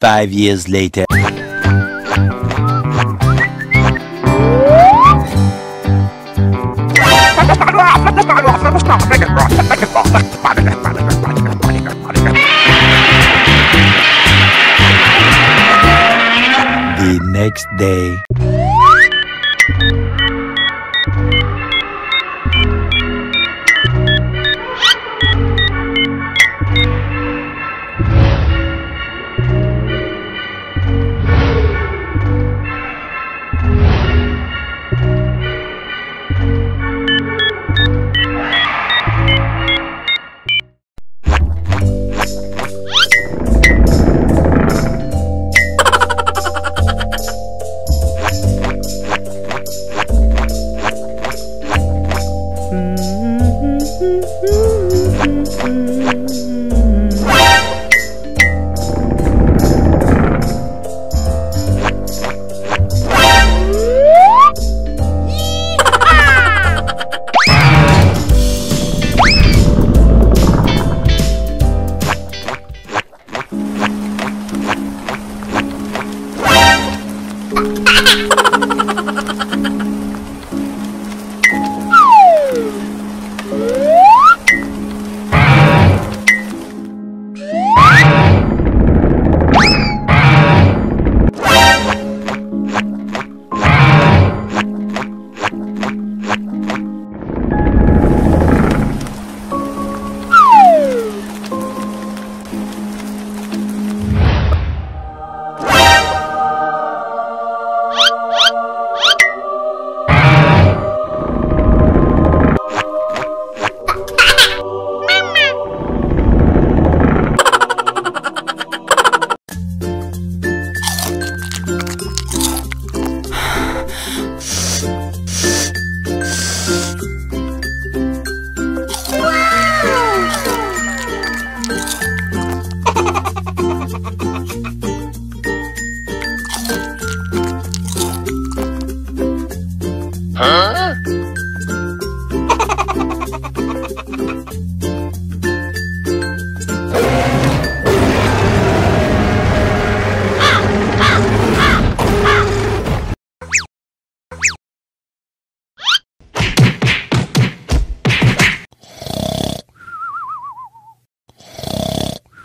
5 years later. The next day.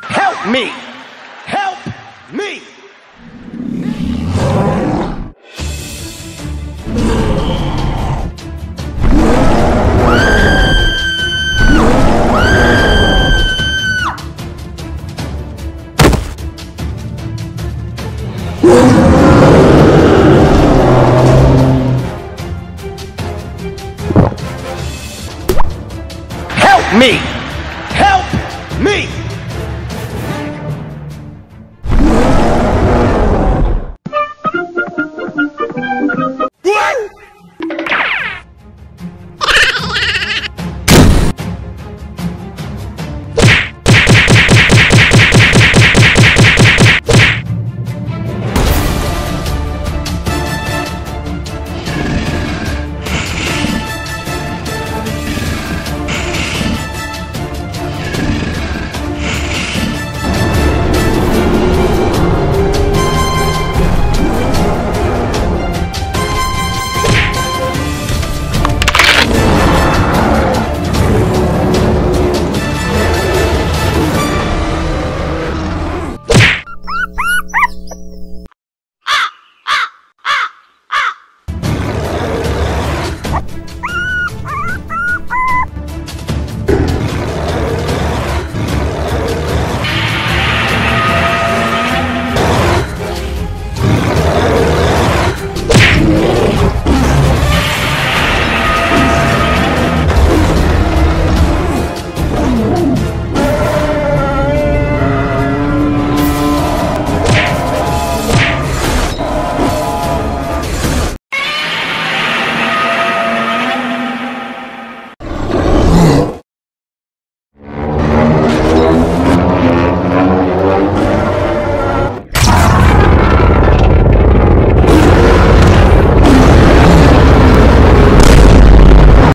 Help me! Help me!